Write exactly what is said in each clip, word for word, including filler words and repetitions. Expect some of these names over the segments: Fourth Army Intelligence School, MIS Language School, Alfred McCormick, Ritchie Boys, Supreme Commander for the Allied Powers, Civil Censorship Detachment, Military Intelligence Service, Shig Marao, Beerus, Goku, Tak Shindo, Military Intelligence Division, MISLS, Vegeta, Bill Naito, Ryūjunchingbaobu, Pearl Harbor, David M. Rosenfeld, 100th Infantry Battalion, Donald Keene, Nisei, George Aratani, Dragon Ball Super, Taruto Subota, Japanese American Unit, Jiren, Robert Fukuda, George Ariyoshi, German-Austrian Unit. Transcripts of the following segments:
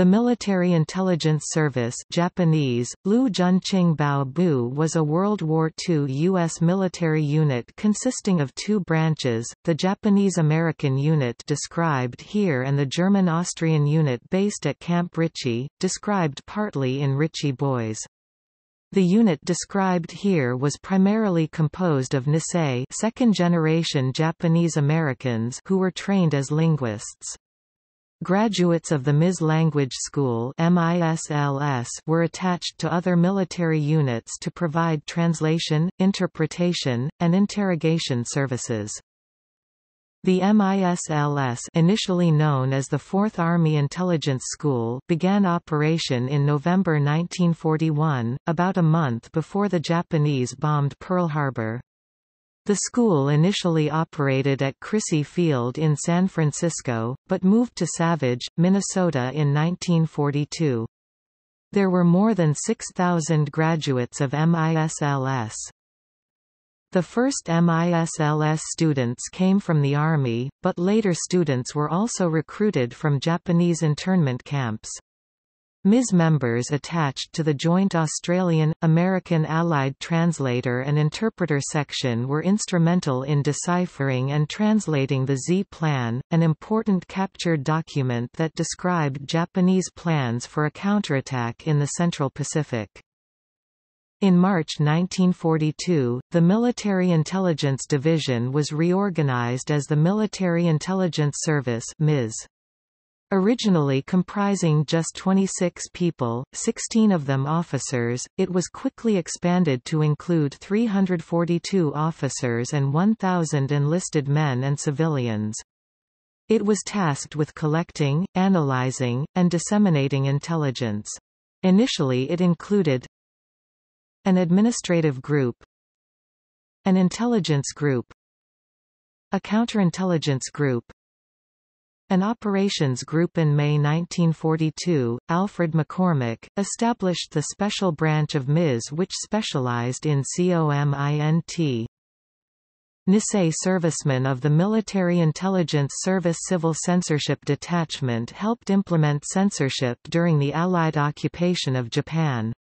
The Military Intelligence Service Japanese, Ryūjunchingbaobu, was a World War Two U S military unit consisting of two branches, the Japanese-American unit described here and the German-Austrian unit based at Camp Ritchie, described partly in Ritchie Boys. The unit described here was primarily composed of Nisei second-generation Japanese Americans who were trained as linguists. Graduates of the M I S Language School (M I S L S) were attached to other military units to provide translation, interpretation, and interrogation services. The M I S L S, initially known as the Fourth Army Intelligence School, began operation in November nineteen forty-one, about a month before the Japanese bombed Pearl Harbor. The school initially operated at Crissy Field in San Francisco, but moved to Savage, Minnesota in nineteen forty-two. There were more than six thousand graduates of M I S L S. The first M I S L S students came from the Army, but later students were also recruited from Japanese internment camps. M I S members attached to the Joint Australian-American Allied Translator and Interpreter Section were instrumental in deciphering and translating the Z-Plan, an important captured document that described Japanese plans for a counterattack in the Central Pacific. In March nineteen forty-two, the Military Intelligence Division was reorganized as the Military Intelligence Service (M I S). Originally comprising just twenty-six people, sixteen of them officers, it was quickly expanded to include three hundred forty-two officers and one thousand enlisted men and civilians. It was tasked with collecting, analyzing, and disseminating intelligence. Initially it included an administrative group, an intelligence group, a counterintelligence group, an operations group. In May nineteen forty-two, Alfred McCormick established the special branch of M I S which specialized in COMINT. Nisei servicemen of the Military Intelligence Service Civil Censorship Detachment helped implement censorship during the Allied occupation of Japan.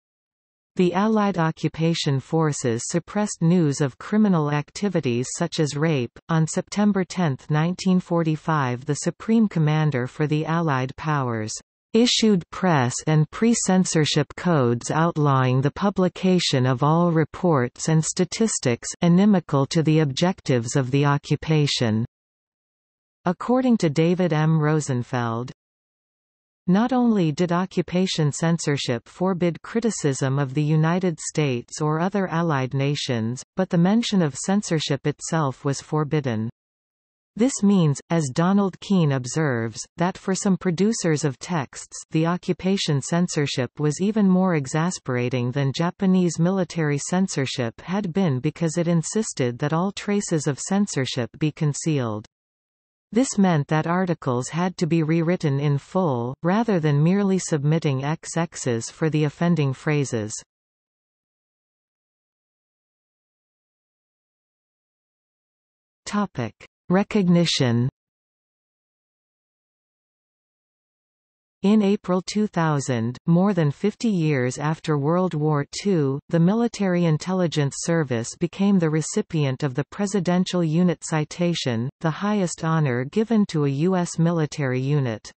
The Allied occupation forces suppressed news of criminal activities such as rape. On September tenth nineteen forty-five, the Supreme Commander for the Allied Powers issued press and pre-censorship codes outlawing the publication of all reports and statistics inimical to the objectives of the occupation. According to David M. Rosenfeld, not only did occupation censorship forbid criticism of the United States or other Allied nations, but the mention of censorship itself was forbidden. This means, as Donald Keene observes, that for some producers of texts, the occupation censorship was even more exasperating than Japanese military censorship had been because it insisted that all traces of censorship be concealed. This meant that articles had to be rewritten in full, rather than merely submitting X X's for the offending phrases. Topic: Recognition. In April two thousand, more than fifty years after World War Two, the Military Intelligence Service became the recipient of the Presidential Unit Citation, the highest honor given to a U S military unit.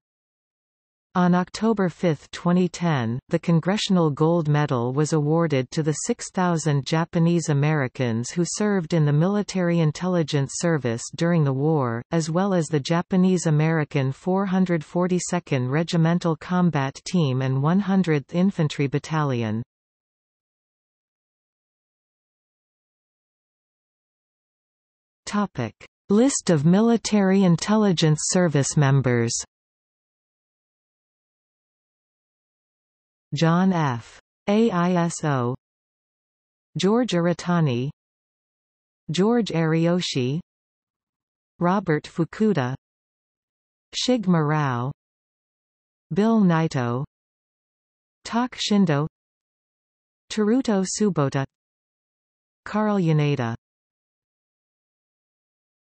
On October fifth twenty ten, the Congressional Gold Medal was awarded to the six thousand Japanese Americans who served in the Military Intelligence Service during the war, as well as the Japanese-American four hundred forty-second Regimental Combat Team and one hundredth Infantry Battalion. Topic: List of Military Intelligence Service members. John F. Aiso, George Aratani, George Ariyoshi, Robert Fukuda, Shig Marao, Bill Naito, Tak Shindo, Taruto Subota, Carl Yaneda.